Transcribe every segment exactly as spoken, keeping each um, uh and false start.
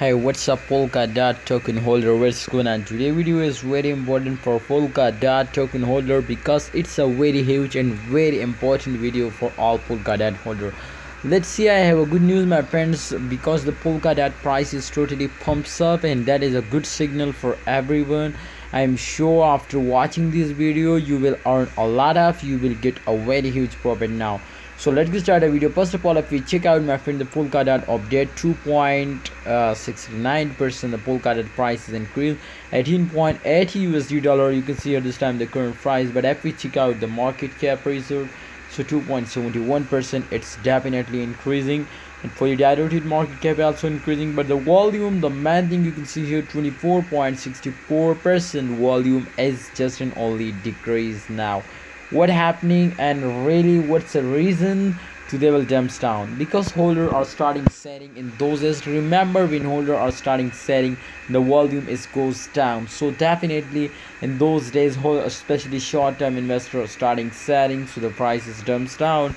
Hey, what's up Polkadot token holder, what's going on? Today video is very important for Polkadot token holder because it's a very huge and very important video for all Polkadot holder. Let's see, I have a good news my friends, because the Polkadot price is totally pumps up and that is a good signal for everyone. I am sure after watching this video you will earn a lot of, you will get a very huge profit now. So let's get started the video. First of all, if we check out my friend the Polkadot update two point six nine percent, the Polkadot price is increased eighteen point eighty U S D dollar. You can see at this time the current price, but if we check out the market cap reserve, so two point seven one percent, it's definitely increasing, and for the diluted market cap also increasing, but the volume, the main thing you can see here, twenty-four point six four percent volume is just and only decreased now. What happening and really what's the reason? Today will dumps down because holder are starting selling in doses. Remember, when holder are starting selling, the volume is goes down. So definitely in those days, especially short-term investors are starting selling, so the price is dumps down.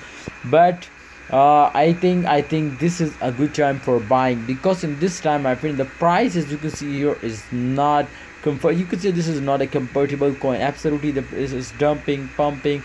But uh i think i think this is a good time for buying, because in this time my friend the price, as you can see here, is not comfort. You can see this is not a convertible coin. Absolutely the price is dumping, pumping,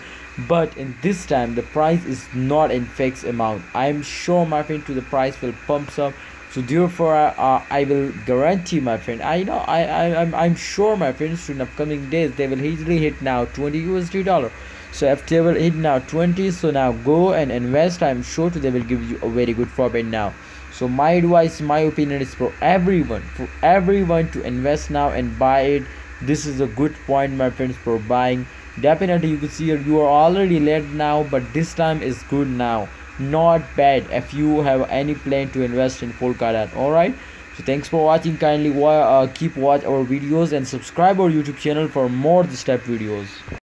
but in this time the price is not in fixed amount. I am sure my friend to the price will pumps up, so therefore uh, i will guarantee my friend, i know i i i'm, I'm sure my friends in upcoming days they will easily hit now twenty U S D dollar. So if they will hit now twenty, so now go and invest. I'm sure they will give you a very good profit now. So my advice, my opinion is for everyone, for everyone to invest now and buy it. This is a good point my friends for buying. Definitely you can see you are already late now, but this time is good now, not bad if you have any plan to invest in Polkadot. All right, so thanks for watching. Kindly uh, keep watch our videos and subscribe our YouTube channel for more this type videos.